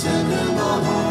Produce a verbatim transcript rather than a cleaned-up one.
send in the Lord.